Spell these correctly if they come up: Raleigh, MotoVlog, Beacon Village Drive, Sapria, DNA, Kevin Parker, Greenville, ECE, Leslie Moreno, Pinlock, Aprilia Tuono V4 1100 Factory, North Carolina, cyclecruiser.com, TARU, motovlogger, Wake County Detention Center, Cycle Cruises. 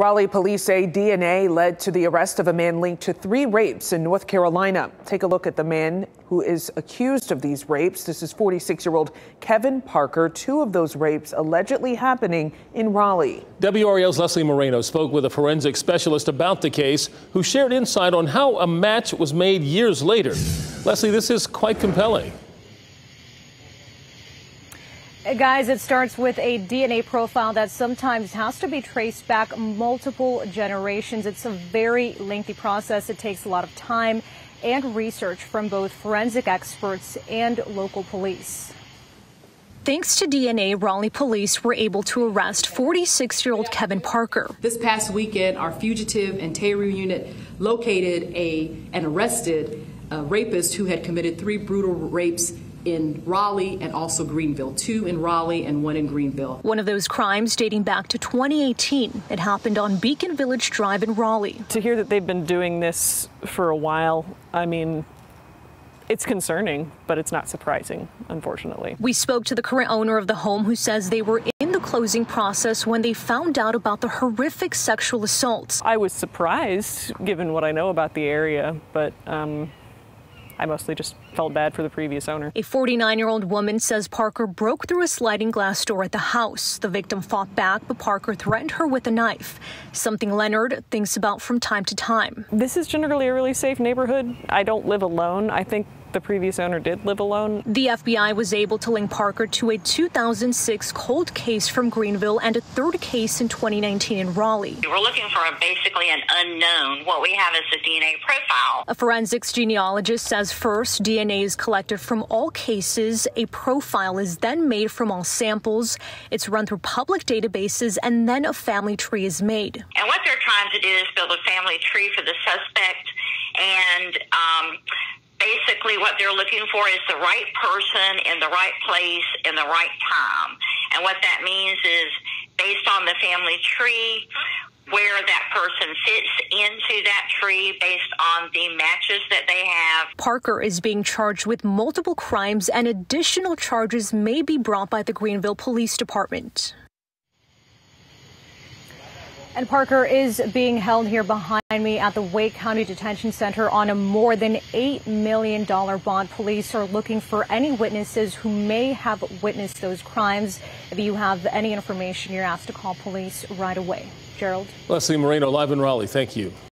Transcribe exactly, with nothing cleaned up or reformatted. Raleigh police say D N A led to the arrest of a man linked to three rapes in North Carolina. Take a look at the man who is accused of these rapes. This is forty-six-year-old Kevin Parker. Two of those rapes allegedly happening in Raleigh. W R L's Leslie Moreno spoke with a forensic specialist about the case, who shared insight on how a match was made years later. Leslie, this is quite compelling. Guys, it starts with a D N A profile that sometimes has to be traced back multiple generations. It's a very lengthy process. It takes a lot of time and research from both forensic experts and local police. Thanks to D N A, Raleigh police were able to arrest forty-six-year-old Kevin Parker. This past weekend, our fugitive and T A R U unit located a and arrested a rapist who had committed three brutal rapes in Raleigh and also Greenville, two in Raleigh and one in Greenville. One of those crimes dating back to twenty eighteen. It happened on Beacon Village Drive in Raleigh. To hear that they've been doing this for a while, I mean, it's concerning, but it's not surprising, unfortunately. We spoke to the current owner of the home, who says they were in the closing process when they found out about the horrific sexual assaults. I was surprised, given what I know about the area, but um, I mostly just felt bad for the previous owner. A forty-nine-year-old woman says Parker broke through a sliding glass door at the house. The victim fought back, but Parker threatened her with a knife, something Leonard thinks about from time to time. This is generally a really safe neighborhood. I don't live alone. I think the previous owner did live alone. The F B I was able to link Parker to a two thousand six cold case from Greenville and a third case in twenty nineteen in Raleigh. We're looking for a, basically an unknown. What we have is a D N A profile. A forensics genealogist says first D N A is collected from all cases. A profile is then made from all samples. It's run through public databases, and then a family tree is made. And what they're trying to do is build a family tree for the suspect, and um, basically what they're looking for is the right person in the right place in the right time. And what that means is, based on the family tree, where that person fits into that tree based on the matches that they have. Parker is being charged with multiple crimes, and additional charges may be brought by the Greenville Police Department. And Parker is being held here behind me at the Wake County Detention Center on a more than eight million dollar bond. Police are looking for any witnesses who may have witnessed those crimes. If you have any information, you're asked to call police right away. Gerald? Leslie Moreno, live in Raleigh. Thank you.